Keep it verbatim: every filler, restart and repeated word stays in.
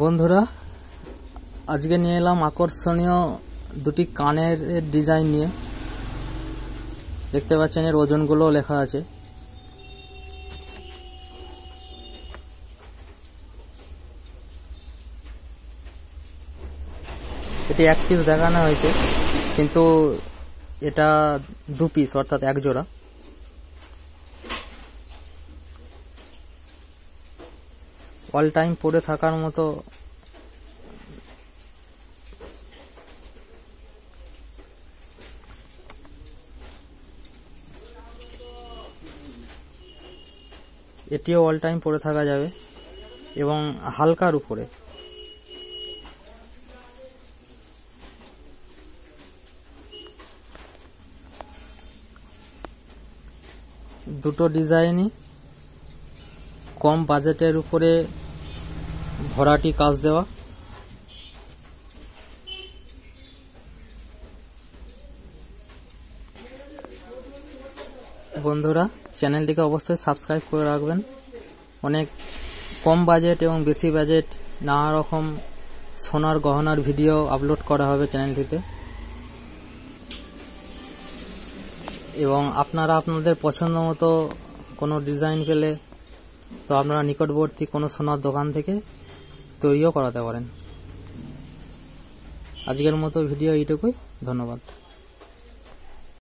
बंधुरा आज के निये एलाम आकर्षणीय दुटी कानेर डिजाइन निये देखते पाच्छेन एर ओजनगुलो लेखा आछे। एटी एक पिस देखानो हयेछे किन्तु एटा दो पिस अर्थात एक जोड़ा। ऑल टाइम पड़े थाकार मतो एटिओ ऑल टाइम पड़े थाका जावे एवं हल्कार उपरे दुटो डिजाइनई कम बजेटेर उपरे भराटी काज देवा बंधुरा चैनलটিকে অবশ্যই সাবস্ক্রাইব করে রাখবেন। অনেক কম বাজেট এবং বেশি বাজেট নানা রকম সোনার গহনার ভিডিও আপলোড করা হবে চ্যানেলটিতে এবং আপনারা আপনাদের পছন্দমতো কোনো ডিজাইন পেলে তো আপনারা নিকটবর্তী কোনো সোনার দোকান থেকে তৈরিও করাতে পারেন। আজকের মতো ভিডিও এইটুকুই, ধন্যবাদ।